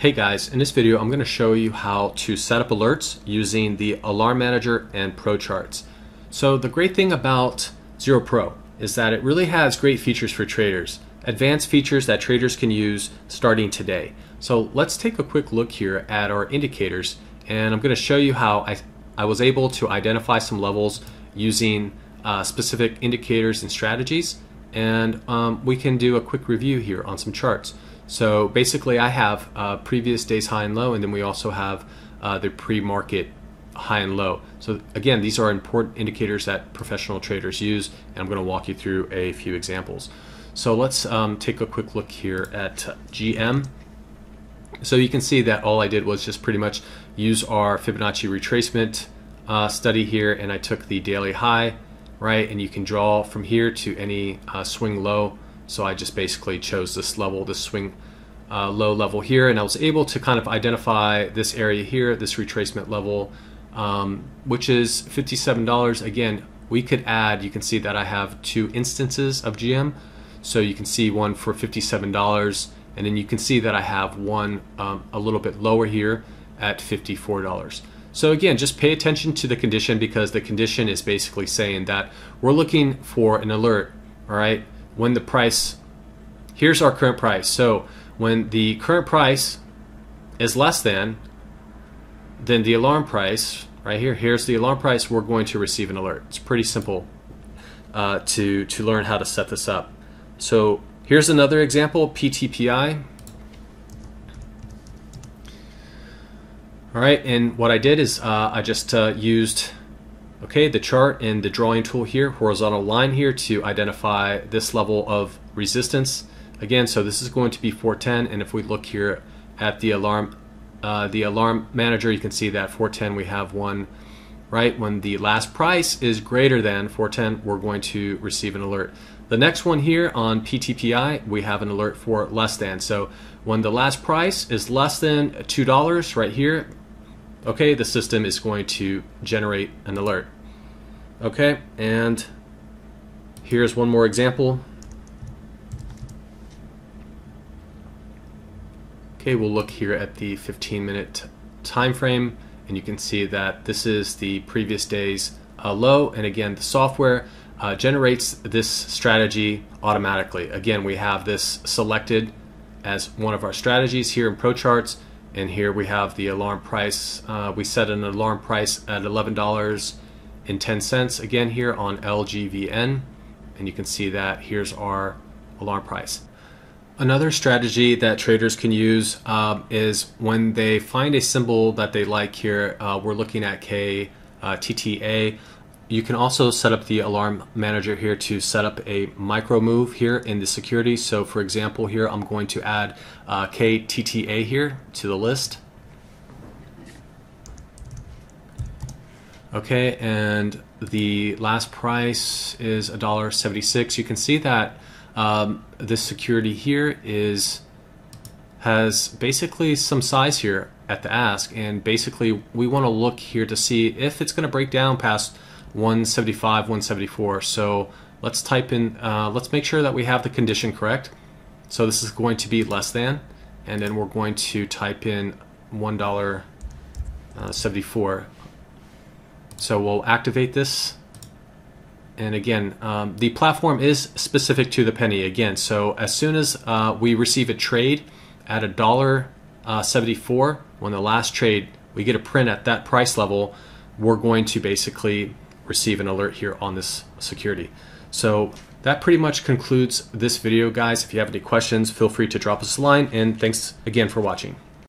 Hey guys, in this video I'm going to show you how to set up alerts using the Alarm Manager and ProCharts. So the great thing about ZeroPro is that it really has great features for traders, advanced features that traders can use starting today. So let's take a quick look here at our indicators, and I'm going to show you how I was able to identify some levels using specific indicators and strategies, and we can do a quick review here on some charts. So basically I have previous day's high and low, and then we also have the pre-market high and low. So again, these are important indicators that professional traders use, and I'm going to walk you through a few examples. So let's take a quick look here at GM. So you can see that all I did was just pretty much use our Fibonacci retracement study here, and I took the daily high, right? And you can draw from here to any swing low. So I just basically chose this level, this swing low level here, and I was able to kind of identify this area here, this retracement level, which is $57. Again, we could add, you can see that I have two instances of GM. So you can see one for $57, and then you can see that I have one a little bit lower here at $54. So again, just pay attention to the condition, because the condition is basically saying that we're looking for an alert, all right? When the price, here's our current price. So when the current price is less than the alarm price, right here, here's the alarm price, we're going to receive an alert. It's pretty simple to learn how to set this up. So here's another example, PTPI. All right, and what I did is I just used the chart and the drawing tool here, horizontal line here, to identify this level of resistance. Again, so this is going to be 410, and if we look here at the Alarm Manager, you can see that 410 we have one, right? When the last price is greater than 410, we're going to receive an alert. The next one here on PTPI, we have an alert for less than. So when the last price is less than $2 right here, okay, the system is going to generate an alert. Okay, and here's one more example. Okay, we'll look here at the 15-minute time frame, and you can see that this is the previous day's low, and again, the software generates this strategy automatically. Again, we have this selected as one of our strategies here in ProCharts. And here we have the alarm price. We set an alarm price at $11.10 again here on LGVN, and you can see that here's our alarm price. Another strategy that traders can use is when they find a symbol that they like here. We're looking at KTTA. You can also set up the Alarm Manager here to set up a micro move here in the security. So for example here, I'm going to add KTTA here to the list. Okay, and the last price is $1.76. You can see that this security here has basically some size here at the ask, and basically we want to look here to see if it's going to break down past 175, 174. So let's type in, let's make sure that we have the condition correct. So this is going to be less than, and then we're going to type in $1.74. So we'll activate this. And again, the platform is specific to the penny again. So as soon as we receive a trade at $1.74, when the last trade, we get a print at that price level, we're going to basically receive an alert here on this security. So that pretty much concludes this video, guys. If you have any questions, feel free to drop us a line, and thanks again for watching.